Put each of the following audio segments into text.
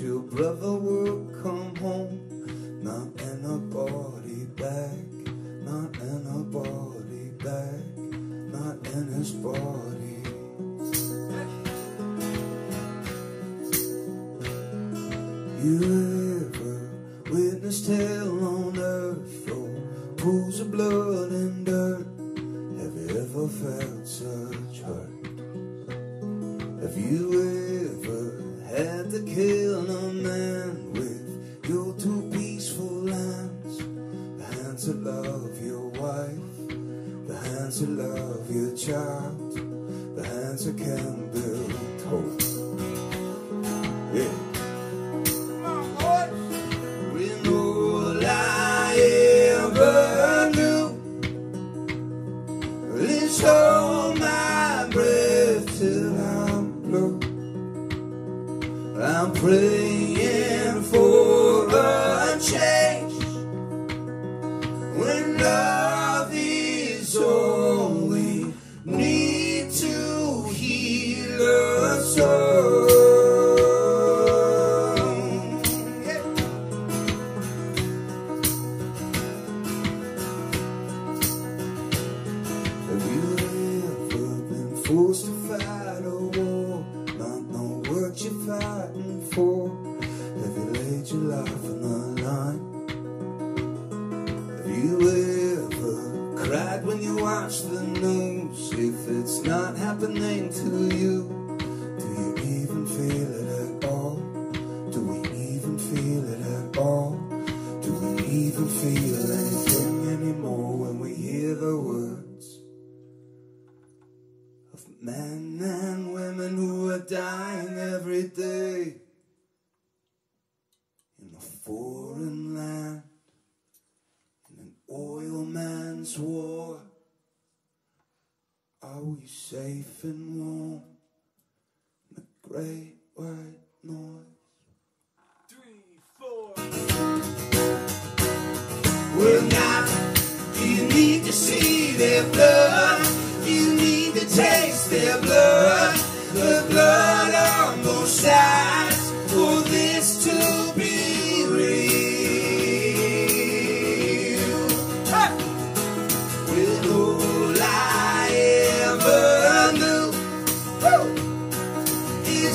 your brother will come home, not in a body bag, not in a body bag, not in his body. You ever witnessed hell on earth, through pools of blood and dirt? Have you ever felt such hurt? Have you ever had to kill a man with your two peaceful hands? The hands that love your wife, the hands that love your child, the hands that can build hope. Yeah. When all I ever knew is hold my breath till I'm blue, I'm praying for a change when love is all we need to heal a soul. Yeah. Have you ever been forced to fight a war, not know what you fight? Have you laid your life on the line? Have you ever cried when you watch the news? If it's not happening to you, do you even feel it at all? Do we even feel it at all? Do we even feel anything anymore when we hear the words of men and women who are dying every day in a foreign land, in an oil man's war? Are we safe and warm in the great white north? 3, 4. Well, now you need to see their blood, you need to taste their blood, the blood on both sides, for this to be.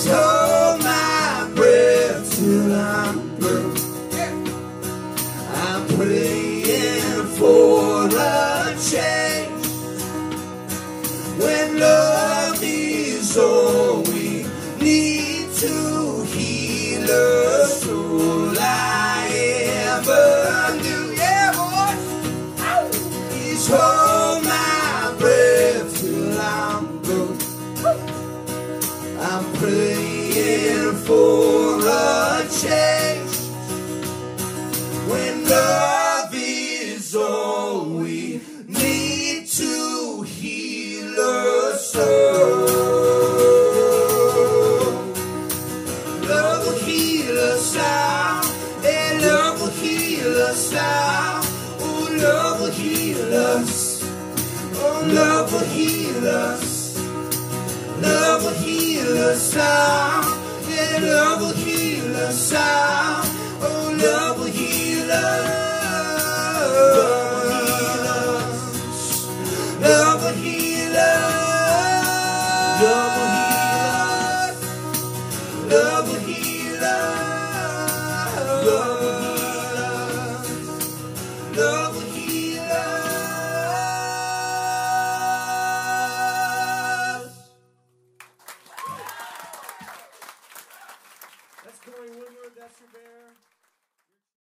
Hold my breath till I'm blue. Yeah. I'm praying for a change when love is all we need to heal a soul. I ever knew. Yeah, boy. Is hold my breath till I'm blue. I'm praying for a change when love is all we need to heal a soul. Love will heal us out, and love will heal us out. Oh, love will heal us. Oh, love will heal us. Love will heal us out, yeah, love will heal us out, oh, love will heal us, love will heal us, love will heal us.